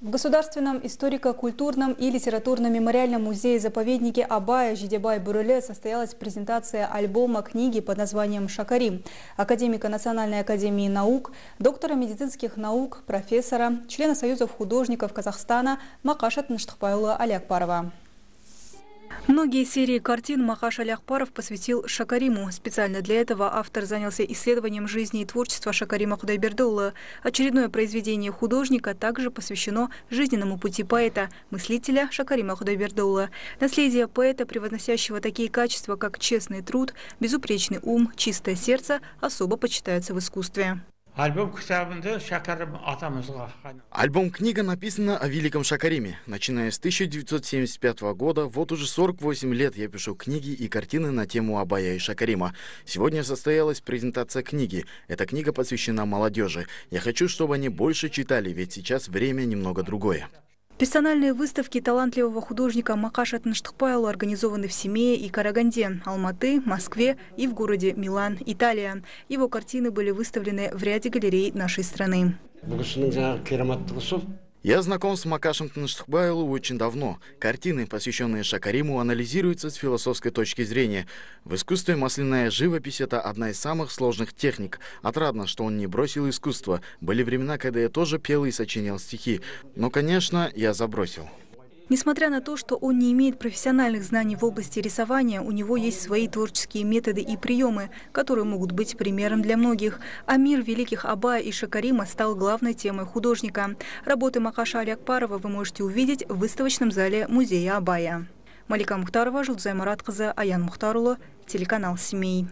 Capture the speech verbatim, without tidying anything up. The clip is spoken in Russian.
В Государственном историко-культурном и литературно-мемориальном музее-заповеднике Абая Жидебай-Борили состоялась презентация альбома книги под названием «Шакарим» академика Национальной академии наук, доктора медицинских наук, профессора, члена Союзов художников Казахстана Макашат Наштхпаула Алиакпарова. Многие серии картин Макаш Алиакпаров посвятил Шакариму. Специально для этого автор занялся исследованием жизни и творчества Шакарима Худайбердиула. Очередное произведение художника также посвящено жизненному пути поэта, мыслителя Шакарима Худайбердиула. Наследие поэта, превозносящего такие качества, как честный труд, безупречный ум, чистое сердце, особо почитается в искусстве. Альбом-книга написана о великом Шакариме. Начиная с тысяча девятьсот семьдесят пятого года, вот уже сорок восемь лет я пишу книги и картины на тему Абая и Шакарима. Сегодня состоялась презентация книги. Эта книга посвящена молодежи. Я хочу, чтобы они больше читали, ведь сейчас время немного другое. Персональные выставки талантливого художника Макашат Наштхпаула организованы в Семее и Караганде, Алматы, Москве и в городе Милан, Италия. Его картины были выставлены в ряде галерей нашей страны. Я знаком с Макашем Наштхпаулом очень давно. Картины, посвященные Шакариму, анализируются с философской точки зрения. В искусстве масляная живопись – это одна из самых сложных техник. Отрадно, что он не бросил искусство. Были времена, когда я тоже пел и сочинял стихи. Но, конечно, я забросил. Несмотря на то, что он не имеет профессиональных знаний в области рисования, у него есть свои творческие методы и приемы, которые могут быть примером для многих. А мир великих Абая и Шакарима стал главной темой художника. Работы Макаша Алиакпарова вы можете увидеть в выставочном зале музея Абая. Малика Мухтарова, Жулдыз Маратказы Аян Мухтарулы, телеканал «Семей».